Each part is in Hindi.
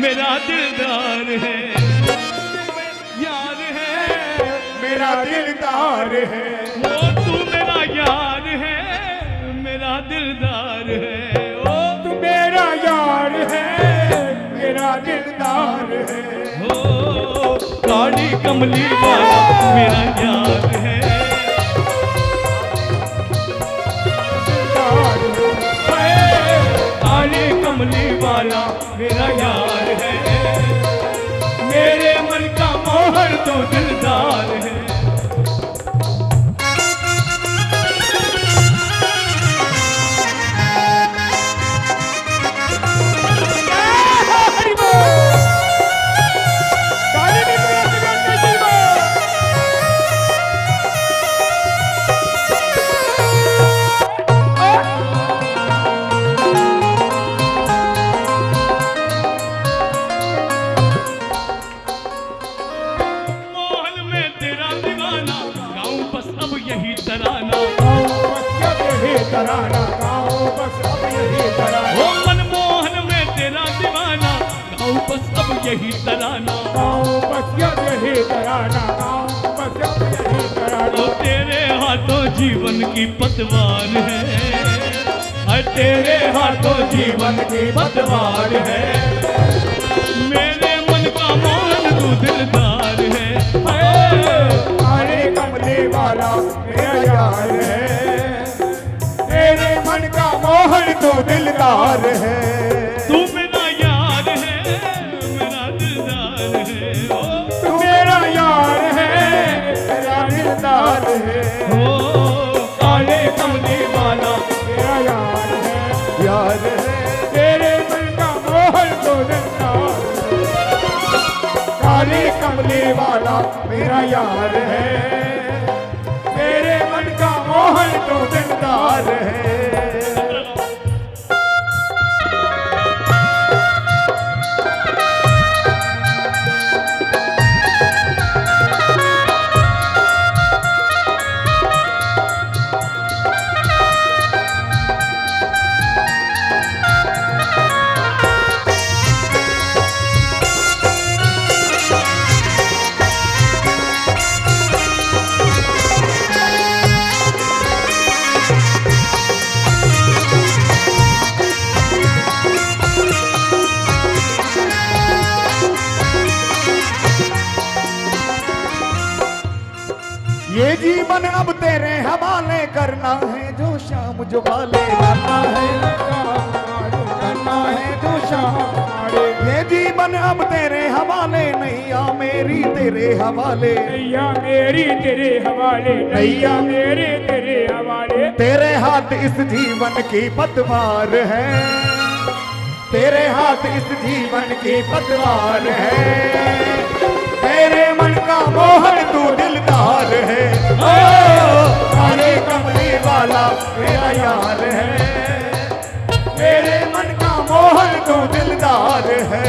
मेरा दिलदार है यार है, मेरा दिलदार है वो तू मेरा यार है, मेरा दिलदार है ओ तू मेरा यार है, मेरा दिलदार है ओ काली कमली वाला मेरा यार है। काली कमली वाला मेरा यार है, मेरे मन का मोहर तो दिलदार है। यही तराना गाओ बस यही तराना गाओ बस यही तराना। ओ तेरे हाथों जीवन की पतवार है, हर तेरे हाथों जीवन की पतवार है, मेरे मन का मोहन तू दिलदार है। काले कमली वाला मेरा यार है, मेरे मन का मोहन तू दिलदार है, तू काले कमली वाला मेरा यार है, यार है तेरे मन का मोहन तो दिलदार है। काले कमली वाला मेरा यार है, मेरे मन का मोहन तो दिलदार है। ये जीवन अब तेरे हवाले करना है, जो शाम जो वाले करना है, करना है जो शाम। ये जीवन अब तेरे हवाले नैया मेरी तेरे हवाले, नैया मेरी तेरे हवाले, नैया मेरे तेरे हवाले। तेरे हाथ इस जीवन की पतवार है, तेरे हाथ इस जीवन की पतवार है, मेरे मन का मोहन तू दिलदार है। काले कमली वाला मेरा यार है, मेरे मन का मोहन तू दिलदार है।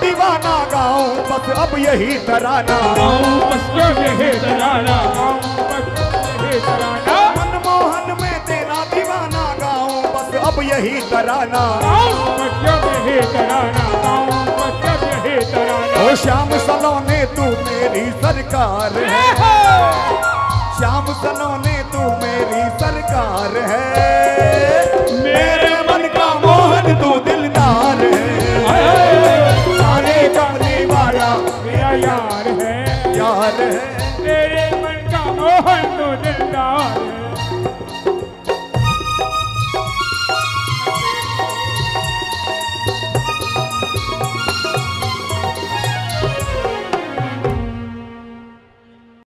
दीवाना गाऊं बस अब यही तराना, गाऊं बस यही तराना, मनमोहन में तेरा दीवाना गाऊं बस अब यही तराना, गाऊं बस यही तराना, गाऊं बस यही तराना। ओ श्याम सलोने तू मेरी सरकार है, श्याम सलोने तू मेरी सरकार है, मेरे मन का मोहन तू दिलदार है। काले वाला मेरा यार है, यार है तेरे मन का मोहन तो दिलदार।